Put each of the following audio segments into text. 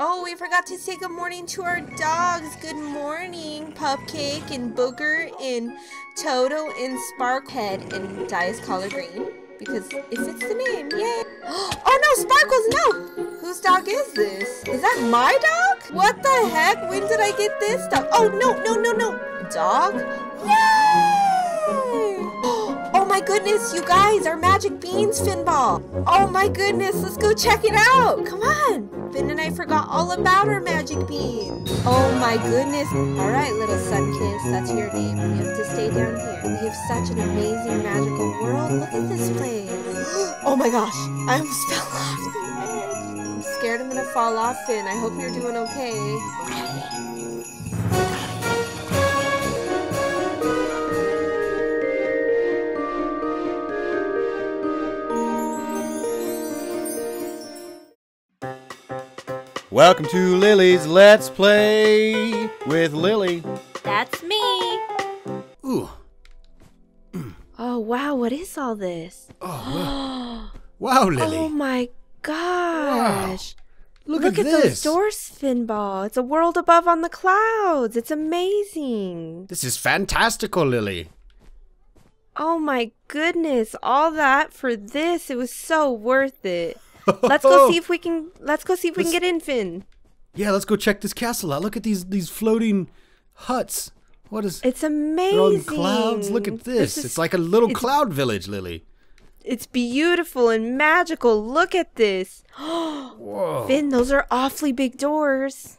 Oh, we forgot to say good morning to our dogs. Good morning, Pupcake and Booger and Toto and Sparkhead and Dice Collar Green, because it fits the name. Yay! Oh no, Sparkles, no! Whose dog is this? Is that my dog? What the heck? When did I get this dog? Oh no, no, no, no! Dog? Yay! Oh my goodness, you guys, our magic beans, Finnball! Oh my goodness, let's go check it out! Come on! Finn and I forgot all about our magic beans. Oh my goodness. Alright, little Sunkiss, that's your name. You have to stay down here. We have such an amazing magical world. Look at this place. Oh my gosh, I almost fell off. I'm scared I'm gonna fall off, Finn. I hope you're doing okay. Welcome to Lily's Let's Play with Lily. That's me. Ooh. Oh, wow. What is all this? Oh, wow, Lily. Oh, my gosh. Wow. Look at those doors, Finnball. It's a world above on the clouds. It's amazing. This is fantastical, Lily. Oh, my goodness. All that for this. It was so worth it. Let's go see if we can. Let's go see if we can get in, Finn. Yeah, let's go check this castle out. Look at these floating huts. What is? It's amazing. They're on clouds. Look at this. It's like a little cloud village, Lily. It's beautiful and magical. Look at this. Whoa, Finn, those are awfully big doors.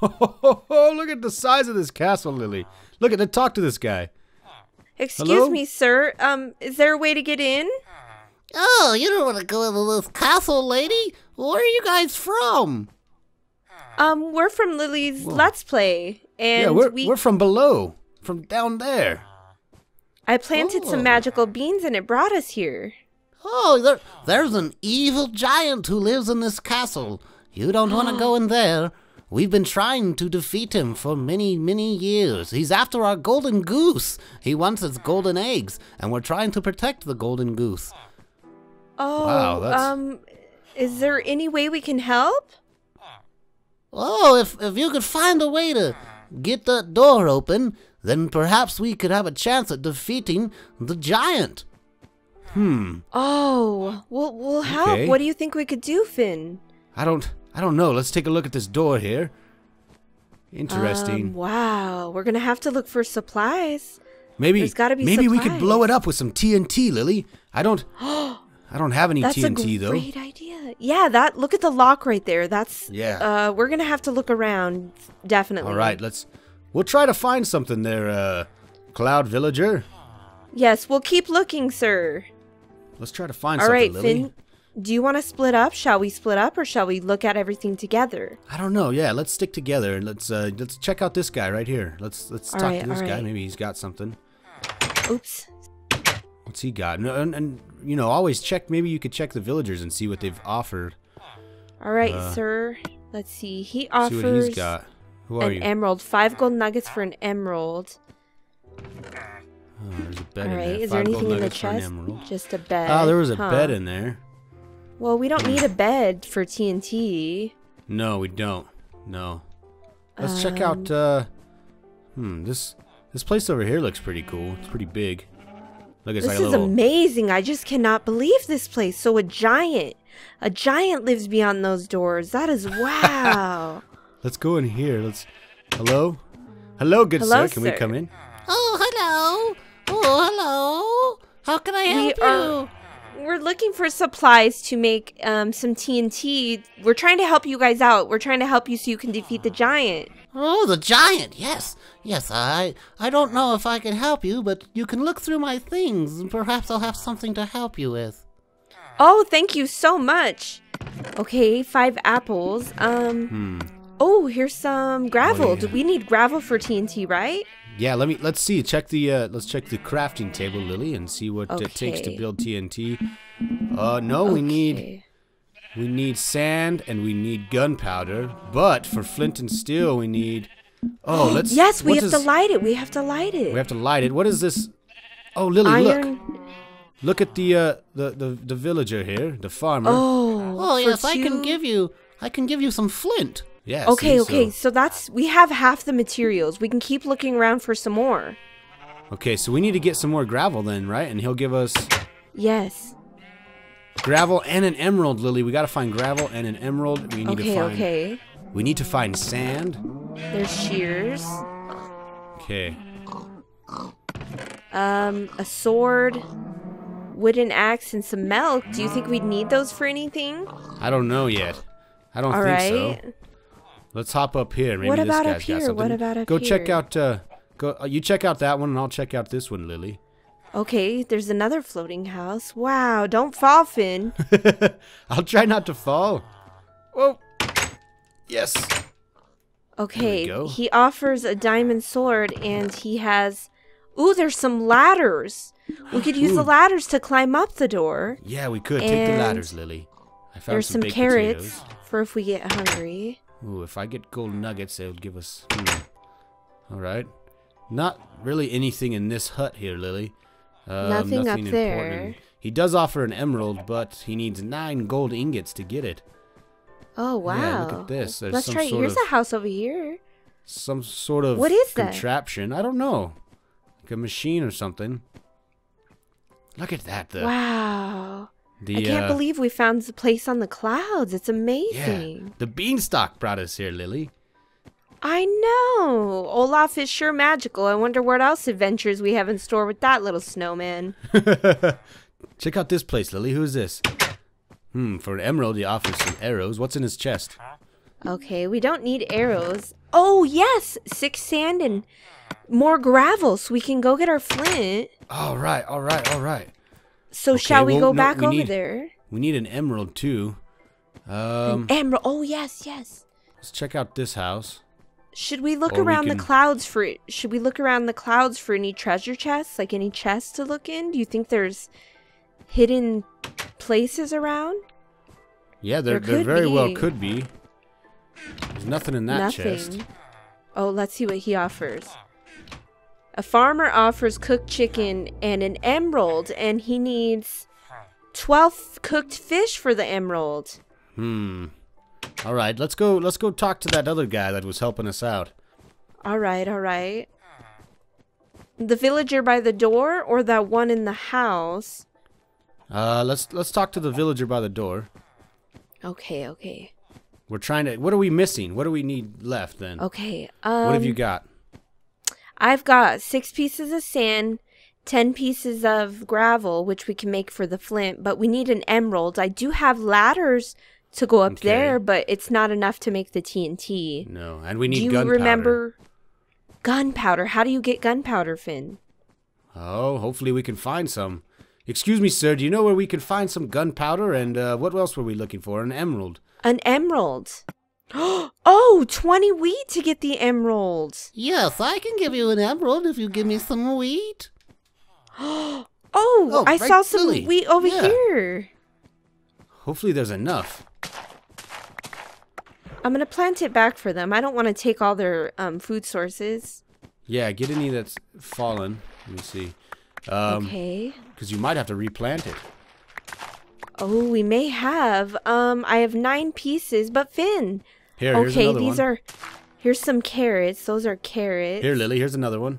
Look at the size of this castle, Lily. Look at the talk to this guy. Excuse me, sir. Is there a way to get in? Oh, you don't want to go into this castle, lady? Where are you guys from? We're from Lily's Let's Play. And yeah, we're from below, from down there. I planted some magical beans and it brought us here. Oh, there's an evil giant who lives in this castle. You don't want to go in there. We've been trying to defeat him for many, many years. He's after our golden goose. He wants its golden eggs, and we're trying to protect the golden goose. Oh, wow, that's... is there any way we can help? Oh, if you could find a way to get that door open, then perhaps we could have a chance at defeating the giant. Hmm. Oh, we'll help. Okay. What do you think we could do, Finn? I don't know. Let's take a look at this door here. Interesting. Wow, we're gonna have to look for supplies. Maybe we could blow it up with some TNT, Lily. I don't have any TNT though. That's a great idea. Yeah, look at the lock right there. That's we're gonna have to look around, definitely. All right, we'll try to find something there, Cloud Villager. Yes, we'll keep looking, sir. Let's try to find something, Lily. All right, Finn. Do you want to split up? Shall we split up, or shall we look at everything together? I don't know. Yeah, let's stick together and let's check out this guy right here. Let's talk to this guy. Maybe he's got something. Oops. What's he got? And you know, always check. Maybe you could check the villagers and see what they've offered. All right, sir. Let's see. He offers what he's got. Who are you? Emerald. 5 gold nuggets for an emerald. Oh, there's a bed in there. Is there anything in the chest? Just a bed. Oh, there was a bed in there. Well, we don't need a bed for TNT. No, we don't. No. Let's check out. This place over here looks pretty cool. It's pretty big. Look, this is amazing. I just cannot believe this place. So a giant lives beyond those doors. That is wow. Let's go in here. Hello, good sir. Can we come in? Oh, hello. Oh, hello. How can I help you? We're looking for supplies to make some TNT. We're trying to help you guys out. We're trying to help you so you can defeat the giant. Oh, the giant, yes. Yes, I don't know if I can help you, but you can look through my things, and perhaps I'll have something to help you with. Oh, thank you so much. Okay, 5 apples. Oh, here's some gravel. Oh, yeah. Do we need gravel for TNT, right? Yeah, let's see. Let's check the crafting table, Lily, and see what it takes to build TNT. We need sand and we need gunpowder, but for flint and steel we need yes, we have to light it. We have to light it. What is this? Oh, Lily, look at the villager here, the farmer. Oh, yes, I can give you I can give you some flint. Yes. Okay, okay, so that's, we have half the materials. We can keep looking around for some more. Okay, so we need to get some more gravel then, right? And he'll give us... Yes. Gravel and an emerald, Lily. We gotta find gravel and an emerald. We need to find... Okay. We need to find sand. There's shears. Okay. A sword, wooden axe, and some milk. Do you think we'd need those for anything? I don't know yet. I don't think so. Let's hop up here. Maybe what about up here? What about up here? Go check out... you check out that one, and I'll check out this one, Lily. Okay, there's another floating house. Wow, don't fall, Finn. I'll try not to fall. Whoa. Yes. Okay, he offers a diamond sword, and he has... Ooh, there's some ladders. We could use the ladders to climb up the door. Yeah, we could. Take the ladders, Lily. I found some baked carrots potatoes. For if we get hungry. Ooh, if I get gold nuggets, they would give us... All right. Not really anything in this hut here, Lily. Nothing up there. He does offer an emerald, but he needs 9 gold ingots to get it. Oh, wow. Yeah, look at this. There's Let's some try. Sort Here's of, a house over here. Some sort of what is contraption. That? I don't know. Like a machine or something. Look at that, though. Wow. I can't believe we found the place on the clouds. It's amazing. Yeah. The beanstalk brought us here, Lily. I know. Olaf is sure magical. I wonder what else adventures we have in store with that little snowman. Check out this place, Lily. Who's this? Hmm, for an emerald, he offers some arrows. What's in his chest? Okay, we don't need arrows. Oh, yes! 6 sand and more gravel, so we can go get our flint. All right, all right, all right. So shall we go back over there? We need an emerald, too. An emerald. Oh, yes, yes. Let's check out this house. Should we look around the clouds for it? Should we look around the clouds for any treasure chests? Like any chests to look in? Do you think there's hidden places around? Yeah, there very well could be. There's nothing in that chest. Oh, let's see what he offers. A farmer offers cooked chicken and an emerald, and he needs 12 cooked fish for the emerald. Hmm. All right, let's go talk to that other guy that was helping us out. All right, all right. The villager by the door or that one in the house? Let's talk to the villager by the door. Okay, okay. We're trying to what are we missing? What do we need left then? Okay. What have you got? I've got 6 pieces of sand, 10 pieces of gravel, which we can make for the flint, but we need an emerald. I do have ladders to go up there, but it's not enough to make the TNT. No, and we need gunpowder. Do you remember gunpowder? How do you get gunpowder, Finn? Oh, hopefully we can find some. Excuse me, sir, do you know where we can find some gunpowder? And what else were we looking for? An emerald. An emerald. Oh, 20 wheat to get the emeralds. Yes, I can give you an emerald if you give me some wheat. Oh, I saw some wheat over here. Hopefully there's enough. I'm going to plant it back for them. I don't want to take all their food sources. Yeah, get any that's fallen. Let me see. Okay. Because you might have to replant it. Oh, we may have. I have 9 pieces, but Finn. Here, here's another one. Here's some carrots. Those are carrots. Here, Lily, here's another one.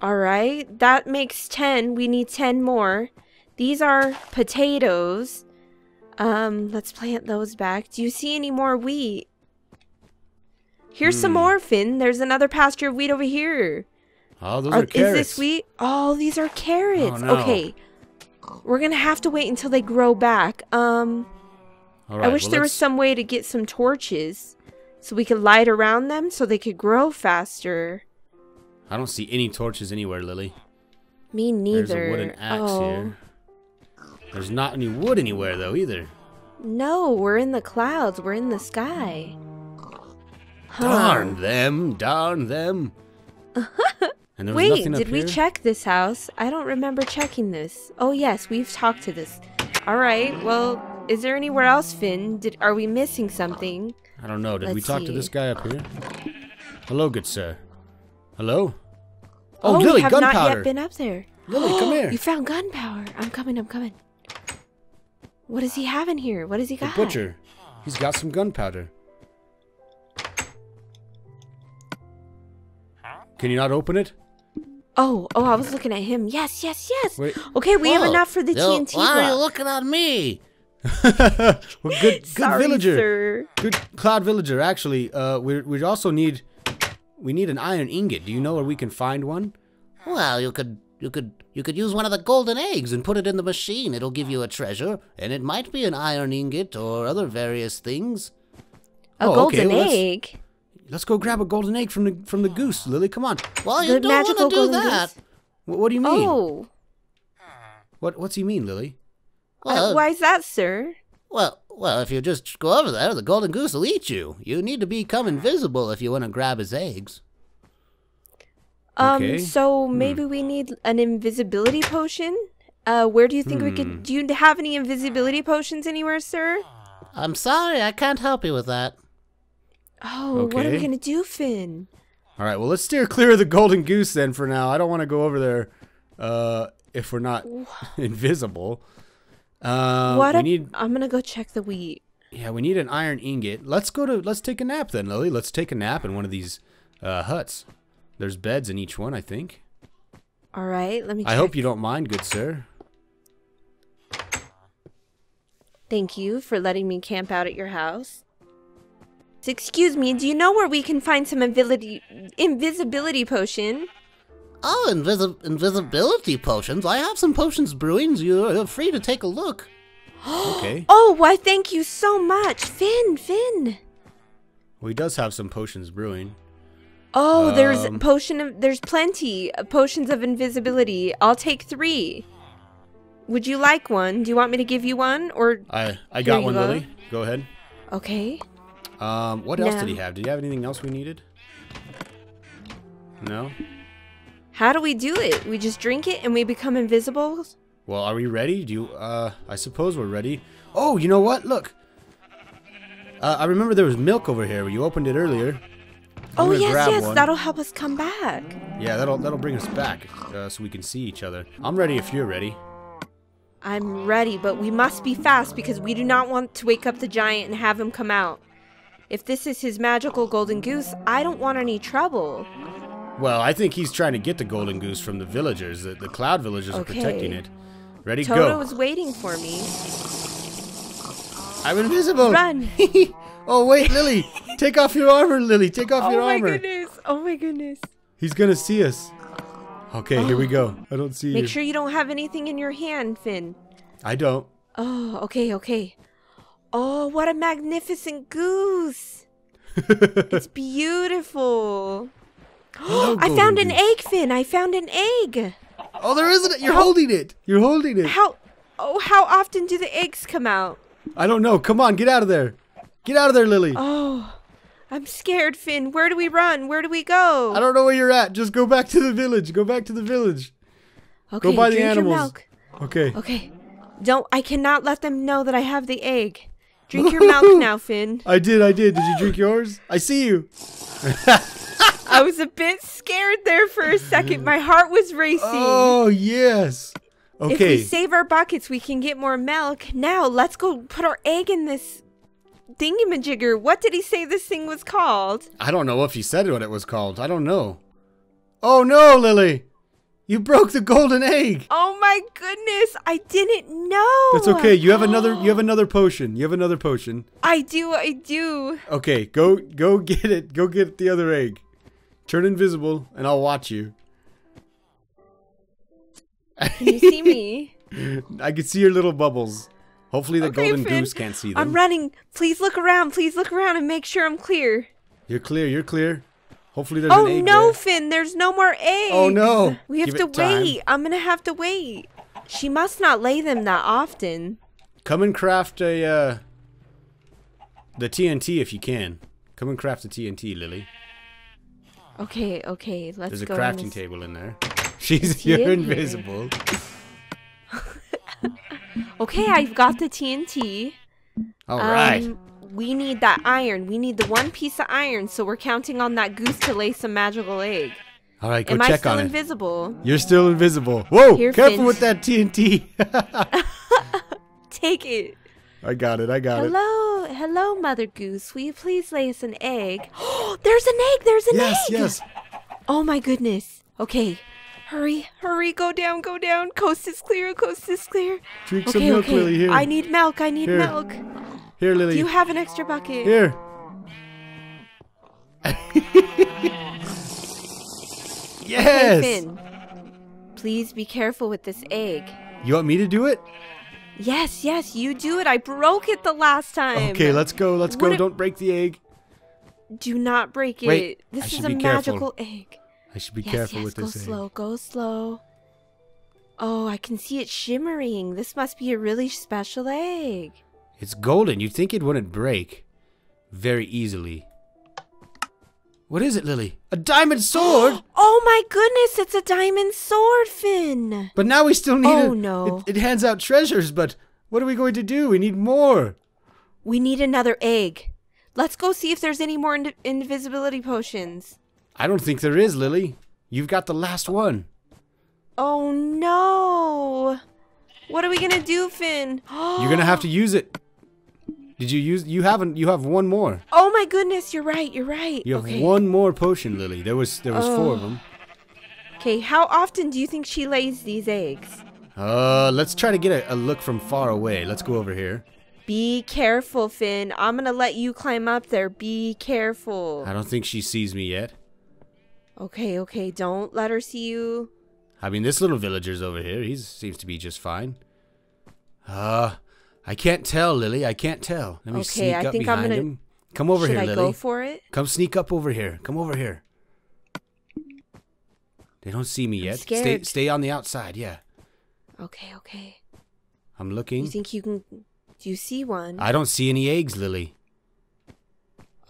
All right. That makes 10. We need 10 more. These are potatoes. Let's plant those back. Do you see any more wheat? Here's some more, Finn. There's another pasture of wheat over here. Oh, those are carrots. Is this wheat? Oh, these are carrots. Oh, no. Okay. We're going to have to wait until they grow back. All right, I wish there was some way to get some torches so we could light around them so they could grow faster. I don't see any torches anywhere, Lily. Me neither. There's a wooden axe here. There's not any wood anywhere, though, either. No, we're in the clouds. We're in the sky. Huh. Darn them. Darn them. And wait, did we check this house? I don't remember checking this. Oh, yes, we've talked to this. All right, well, is there anywhere else, Finn? Are we missing something? I don't know. Did we talk to this guy up here? Hello, good sir. Hello? Oh, Lily, gunpowder. We have not yet been up there. Lily, come here. You found gunpowder. I'm coming. What does he have in here? What does he got? The butcher. He's got some gunpowder. Can you not open it? Oh, I was looking at him. Yes, yes, yes. Wait. Okay, we have enough for the TNT. Why are you looking at me? Well, good Sorry, villager. Sir. Good cloud villager. Actually, we also need an iron ingot. Do you know where we can find one? Well, you could use one of the golden eggs and put it in the machine. It'll give you a treasure, and it might be an iron ingot or other various things. A golden egg. Let's go grab a golden egg from the goose, Lily. Come on. Well, you don't want to do that. What do you mean? Oh. What's he mean, Lily? Well, why is that, sir? Well, if you just go over there, the golden goose will eat you. You need to become invisible if you want to grab his eggs. Okay. So maybe we need an invisibility potion. Where do you think we could? Do you have any invisibility potions anywhere, sir? I'm sorry, I can't help you with that. Oh, okay. What are we going to do, Finn? All right, well, let's steer clear of the golden goose then for now. I don't want to go over there if we're not invisible. I'm going to go check the wheat. Yeah, we need an iron ingot. Let's take a nap then, Lily. Let's take a nap in one of these huts. There's beds in each one, I think. All right, let me check. I hope you don't mind, good sir. Thank you for letting me camp out at your house. Excuse me, do you know where we can find some invisibility potion? Oh, invisibility potions? I have some potions brewing. You're free to take a look. Okay. Oh, why thank you so much. Finn. Well, he does have some potions brewing. Oh, there's plenty of potions of invisibility. I'll take 3. Would you like one? Do you want me to give you one? Or I got one, Lily. Go ahead. Okay. What else did he have? Did he have anything else we needed? No? How do we do it? We just drink it and we become invisible? Well, are we ready? Do you, I suppose we're ready. Oh, you know what? Look. I remember there was milk over here. You opened it earlier. Oh, yes. That'll help us come back. Yeah, that'll bring us back so we can see each other. I'm ready if you're ready. I'm ready, but we must be fast because we do not want to wake up the giant and have him come out. If this is his magical golden goose, I don't want any trouble. Well, I think he's trying to get the golden goose from the villagers. The cloud villagers are protecting it. Ready, go. Toto is waiting for me. I'm invisible. Run. Oh, wait, Lily. Take off your armor, Lily. Take off your armor. Oh, my goodness. Oh, my goodness. He's going to see us. Okay, here we go. I don't see you. Make sure you don't have anything in your hand, Finn. I don't. Oh, okay. Oh, what a magnificent goose. It's beautiful. I found an egg, Finn. I found an egg. Oh, there isn't it. You're holding it. How often do the eggs come out? I don't know. Come on, get out of there. Get out of there, Lily. Oh, I'm scared, Finn. Where do we run? Where do we go? I don't know where you're at. Just go back to the village. Go back to the village. Okay, go buy the animals. Your milk. Okay. I cannot let them know that I have the egg. Drink your milk now, Finn. I did. Did you drink yours? I see you. I was a bit scared there for a second. My heart was racing. Oh, yes. Okay. If we save our buckets, we can get more milk. Now, let's go put our egg in this thingamajigger. What did he say this thing was called? I don't know if he said what it was called. I don't know. Oh, no, Lily. You broke the golden egg. Oh my goodness! I didn't know. That's okay. You have another. You have another potion. I do. Okay, go get it. Go get the other egg. Turn invisible, and I'll watch you. Can you see me? I can see your little bubbles. Hopefully, the golden goose can't see them. I'm running. Please look around. And make sure I'm clear. You're clear. Hopefully there's an egg there. Finn, there's no more eggs. Oh, no. We have to wait. I'm going to have to wait. She must not lay them that often. Come and craft a, the TNT if you can. Come and craft the TNT, Lily. Okay. Let's go. There's a crafting table in there. You're invisible. Okay, I've got the TNT. All right. We need that iron. We need the one piece of iron, so we're counting on that goose to lay some magical egg. All right, go check on it. Am I still invisible? You're still invisible. Whoa, careful with that TNT. take it. I got it. I got it. Hello. Hello, Mother Goose. Will you please lay us an egg? Oh, there's an egg. There's an egg. Yes, yes. Oh, my goodness. Okay. Hurry, hurry. Go down, go down. Coast is clear. Coast is clear. Drink some milk, Lily. Here. I need milk. I need milk. Here, Lily. Do you have an extra bucket? Here. Yes. Hey, Finn, please be careful with this egg. You want me to do it? Yes, yes, you do it. I broke it the last time. Okay, let's go. Let's go. Don't break the egg. Do not break it. Wait, this is a magical egg. I should be careful with this egg. Go slow. Go slow. Oh, I can see it shimmering. This must be a really special egg. It's golden. You'd think it wouldn't break very easily. What is it, Lily? A diamond sword? Oh my goodness, it's a diamond sword, Finn. But now we still need it hands out treasures, but what are we going to do? We need more. We need another egg. Let's go see if there's any more invisibility potions. I don't think there is, Lily. You've got the last one. Oh no. What are we going to do, Finn? You're going to have to use it. Did you use? You haven't. You have one more. Oh my goodness! You're right. You're right. You have one more potion, Lily. There was four of them. Okay. How often do you think she lays these eggs? Let's try to get a look from far away. Let's go over here. Be careful, Finn. I'm gonna let you climb up there. Be careful. I don't think she sees me yet. Okay. Okay. Don't let her see you. I mean, this little villager's over here. He seems to be just fine. I can't tell, Lily. I can't tell. Let me sneak up behind him. Come over here, Lily. Should I go for it? Come sneak up over here. Come over here. They don't see me yet. Stay on the outside, yeah. Okay, okay. I'm looking. You think you can... Do you see one? I don't see any eggs, Lily.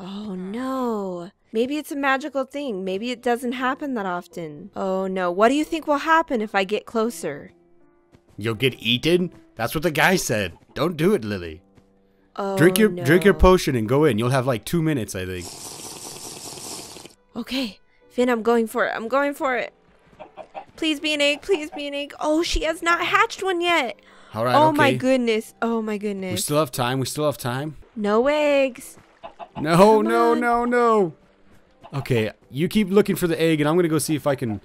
Oh, no. Maybe it's a magical thing. Maybe it doesn't happen that often. Oh, no. What do you think will happen if I get closer? You'll get eaten? That's what the guy said. Don't do it, Lily. Oh, drink your potion and go in. You'll have like 2 minutes, I think. Okay. Finn, I'm going for it. I'm going for it. Please be an egg. Please be an egg. Oh, she has not hatched one yet. All right, oh, my goodness. Oh, my goodness. We still have time. We still have time. No eggs. No, no, no, no. Okay. You keep looking for the egg, and I'm going to go see if I can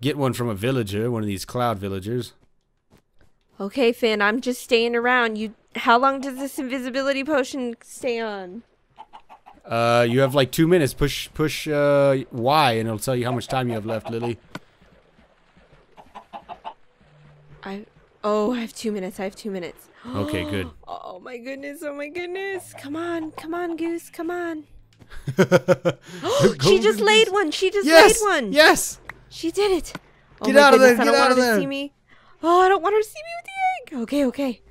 get one from a villager, one of these cloud villagers. Okay, Finn, I'm just staying around. You, how long does this invisibility potion stay on? You have like 2 minutes. Push Y, and it'll tell you how much time you have left, Lily. I have 2 minutes. I have 2 minutes. Okay, good. Oh my goodness! Oh my goodness! Come on, come on, Goose, come on. She just laid one. She just laid one. Yes. She did it. Oh, get out of there! Get out of there! See me. Oh, I don't want her to see me with the egg. Okay, okay.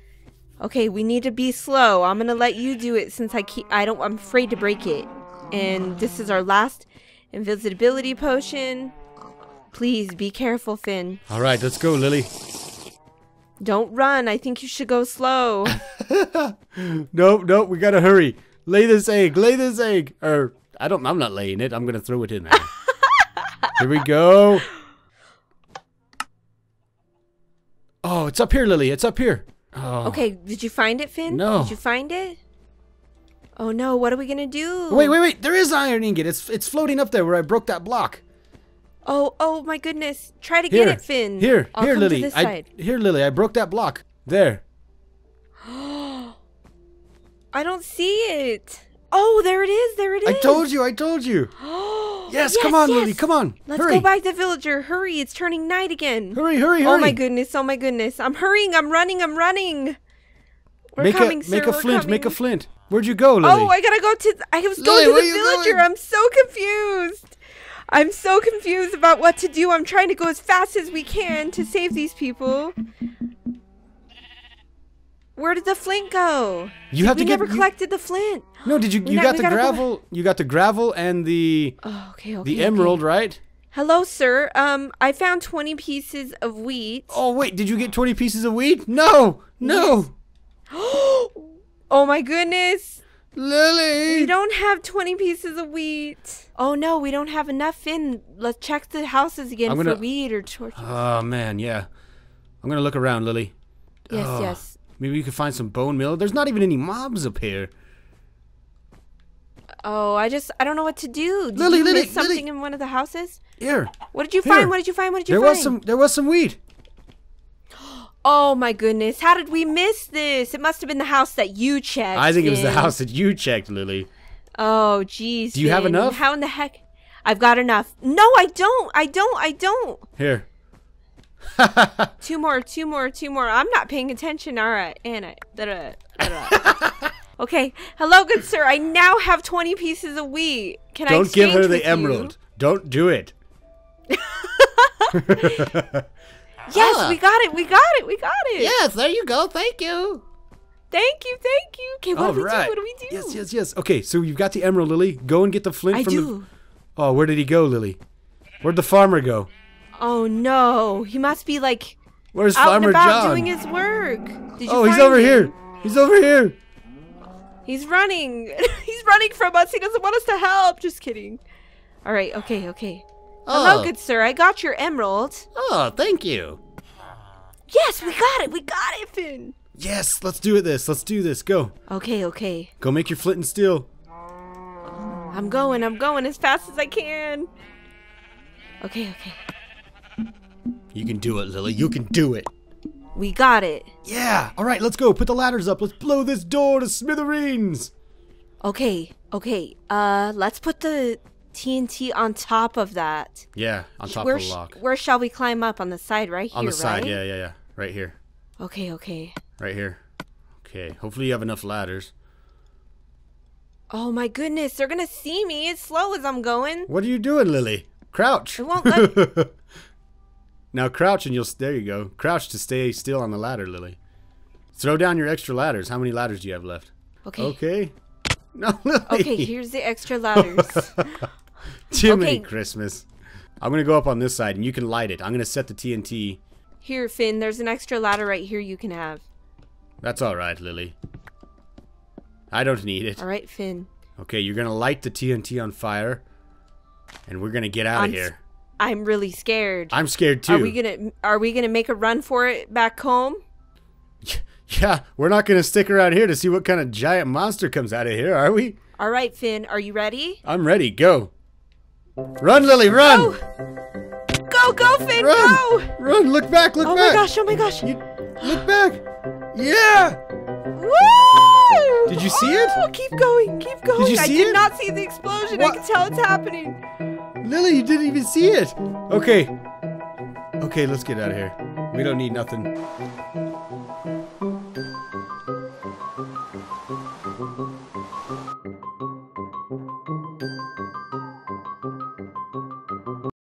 Okay, we need to be slow. I'm going to let you do it since I'm afraid to break it. And this is our last invisibility potion. Please be careful, Finn. All right, let's go, Lily. Don't run. I think you should go slow. Nope, we got to hurry. Lay this egg. Lay this egg. Or I'm not laying it. I'm going to throw it in there. Here we go. Oh, it's up here, Lily. It's up here. Oh. Okay, did you find it, Finn? No. Did you find it? Oh, no. What are we going to do? Wait, wait, wait. There is an iron ingot. It's floating up there where I broke that block. Oh, oh, my goodness. Try to get it, Finn. Here, here, Lily. Here, Lily. I broke that block. There. I don't see it. Oh, there it is. There it is. I told you. I told you. Yes, yes, come on, yes. Lily, come on. Let's go by the villager. Hurry, it's turning night again. Hurry, hurry, hurry. Oh, my goodness, oh, my goodness. I'm hurrying, I'm running, I'm running. We're coming, sir. Make a flint, make a flint. Where'd you go, Lily? Oh, I gotta go to, I was going to the villager. I'm so confused. I'm so confused about what to do. I'm trying to go as fast as we can to save these people. Where did the flint go? We never collected the flint. No, did you? You got the gravel. You got the gravel and the the emerald, right? Hello, sir. I found 20 pieces of wheat. Oh wait, did you get 20 pieces of wheat? No, no. Yes. Oh my goodness, Lily. We don't have 20 pieces of wheat. Oh no, we don't have enough. Let's check the houses again for wheat or torches. Oh man, yeah. I'm gonna look around, Lily. Yes, yes. Maybe you could find some bone meal. There's not even any mobs up here. Oh, I don't know what to do. Did Lily, you Lily, miss something Lily. In one of the houses? Here. What did you find? What did you find? What did you find? There was some wheat. Oh my goodness! How did we miss this? It must have been the house that you checked. I think it was the house that you checked, Lily. Oh jeez. Do you have enough? How in the heck? I've got enough. No, I don't. I don't. Here. Two more. I'm not paying attention. All right, Anna. Okay. Hello, good sir. I now have 20 pieces of wheat. Can I exchange with you? Don't give her the emerald. Don't do it. Yes, we got it. We got it. Yes, there you go. Thank you. Okay, what do we do? What do we do? Yes. Okay, so you've got the emerald, Lily. Go and get the flint from the... Oh, where did he go, Lily? Where'd the farmer go? Oh, no. He must be, like, where's out Farmer and about John? Doing his work. Did you find he's over him? Here. He's over here. He's running. He's running from us. He doesn't want us to help. Just kidding. All right, okay. Hello, good sir. I got your emerald. Oh, thank you. Yes, we got it, Finn. Yes, let's do this. Go. Okay. Go make your flint and steel. I'm going as fast as I can. Okay. You can do it, Lily. You can do it. We got it. Yeah. All right, let's go. Put the ladders up. Let's blow this door to smithereens. Okay. Let's put the TNT on top of that. Yeah, on top of the lock. Where shall we climb up? On the side, right here, on the side, right? Yeah. Right here. Okay. Right here. Okay, hopefully you have enough ladders. Oh my goodness, they're gonna see me as slow as I'm going. What are you doing, Lily? Crouch. It won't let... Now crouch and you'll... There you go. Crouch to stay still on the ladder, Lily. Throw down your extra ladders. How many ladders do you have left? Okay. No, Lily. Okay, here's the extra ladders. Jiminy Christmas. I'm going to go up on this side and you can light it. I'm going to set the TNT. Here, Finn, there's an extra ladder right here you can have. That's all right, Lily. I don't need it. All right, Finn. Okay, you're going to light the TNT on fire and we're going to get out of here. I'm really scared. I'm scared too. Are we going to make a run for it back home? Yeah, we're not going to stick around here to see what kind of giant monster comes out of here, are we? All right, Finn, are you ready? I'm ready. Go. Run, Lily, run! Go, Finn, run. Go! Run, look back, look back! Oh my gosh! Look back! Yeah! Woo! Did you see it? Keep going! Did you see it? I did not see the explosion, I can tell it's happening! Lily, you didn't even see it! Okay, let's get out of here. We don't need nothing.